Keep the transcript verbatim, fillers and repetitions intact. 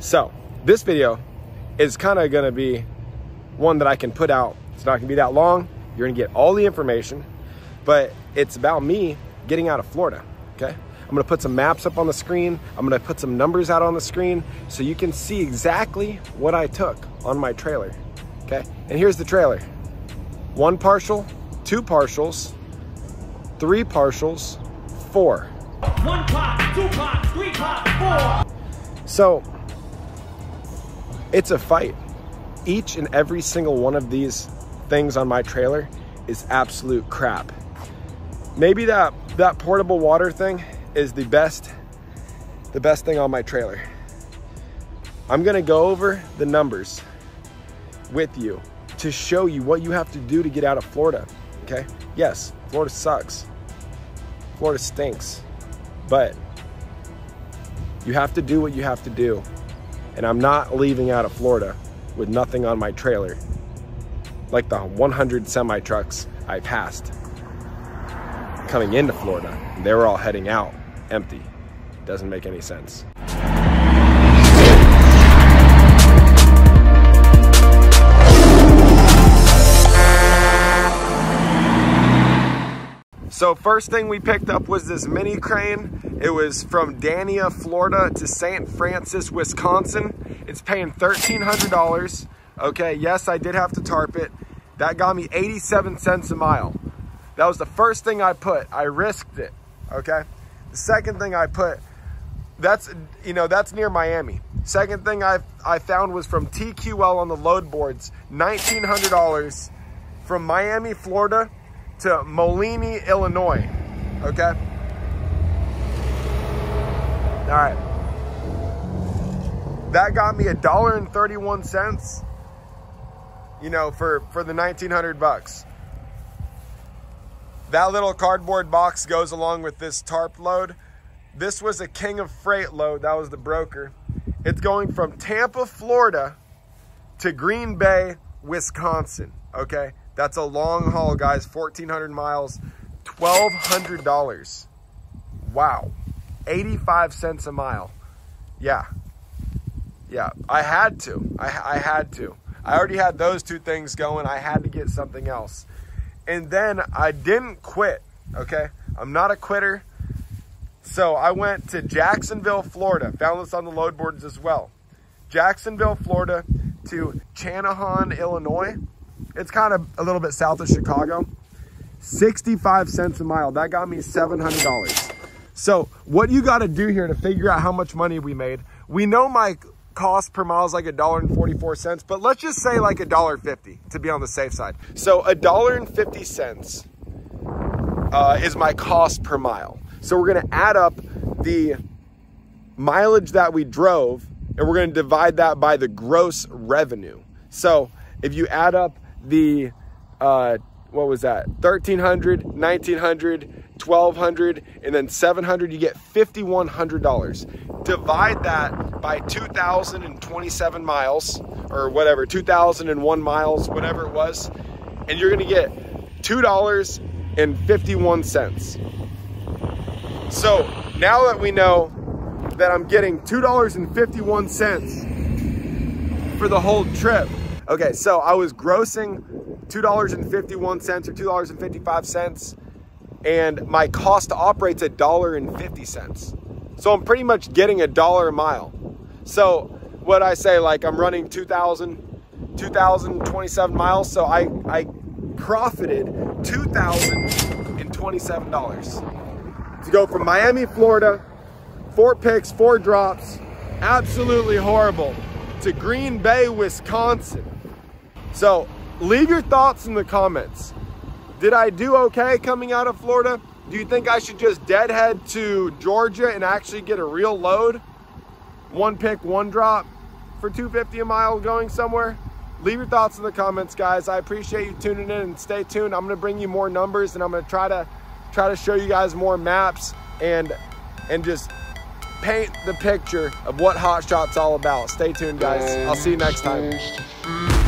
So this video is kind of going to be one that I can put out. It's not going to be that long. You're going to get all the information, but it's about me getting out of Florida. Okay. I'm going to put some maps up on the screen. I'm going to put some numbers out on the screen so you can see exactly what I took on my trailer. Okay. And here's the trailer. One partial, two partials, three partials, four. One pop, two pop, three pop, four. So it's a fight. Each and every single one of these things on my trailer is absolute crap. Maybe that, that portable water thing is the best, the best thing on my trailer. I'm gonna go over the numbers with you to show you what you have to do to get out of Florida, okay? Yes, Florida sucks. Florida stinks, but you have to do what you have to do. And I'm not leaving out of Florida with nothing on my trailer, like the one hundred semi trucks I passed coming into Florida. They were all heading out empty. Doesn't make any sense. So first thing we picked up was this mini crane. It was from Dania, Florida to Saint Francis, Wisconsin. It's paying thirteen hundred dollars. Okay, yes, I did have to tarp it. That got me eighty-seven cents a mile. That was the first thing I put. I risked it, okay? The second thing I put, that's, you know, that's near Miami. Second thing I I found was from T Q L on the load boards, nineteen hundred dollars from Miami, Florida to Molini, Illinois, okay? All right. That got me a dollar and thirty-one cents, you know, for, for the nineteen hundred bucks. That little cardboard box goes along with this tarp load. This was a King of Freight load. That was the broker. It's going from Tampa, Florida to Green Bay, Wisconsin, okay? That's a long haul, guys. fourteen hundred miles, twelve hundred dollars. Wow. eighty-five cents a mile. Yeah. Yeah. I had to. I, I had to. I already had those two things going. I had to get something else. And then I didn't quit, okay? I'm not a quitter. So I went to Jacksonville, Florida. Found this on the load boards as well. Jacksonville, Florida to Channahon, Illinois. It's kind of a little bit south of Chicago. sixty-five cents a mile. That got me seven hundred dollars. So what you got to do here to figure out how much money we made, we know my cost per mile is like a dollar and forty-four cents, but let's just say like a dollar fifty to be on the safe side. So a dollar and fifty cents uh, is my cost per mile. So we're going to add up the mileage that we drove and we're going to divide that by the gross revenue. So if you add up the, uh, what was that? thirteen hundred, nineteen hundred, twelve hundred, and then seven hundred, you get fifty-one hundred dollars. Divide that by two thousand twenty-seven miles or whatever, two thousand one miles, whatever it was, and you're gonna get two dollars and fifty-one cents. So now that we know that I'm getting two dollars and fifty-one cents for the whole trip, okay, so I was grossing two dollars and fifty-one cents or two dollars and fifty-five cents, and my cost to operate's a dollar and fifty cents. So I'm pretty much getting a dollar a mile. So what I say, like I'm running two thousand twenty-seven miles, so I, I profited two thousand twenty-seven dollars to go from Miami, Florida, four picks, four drops, absolutely horrible, to Green Bay, Wisconsin. So leave your thoughts in the comments. Did I do okay coming out of Florida? Do you think I should just deadhead to Georgia and actually get a real load? One pick, one drop for two fifty a mile going somewhere? Leave your thoughts in the comments, guys. I appreciate you tuning in and stay tuned. I'm gonna bring you more numbers and I'm gonna try to try to show you guys more maps and and just paint the picture of what Hotshot's all about. Stay tuned, guys. I'll see you next time.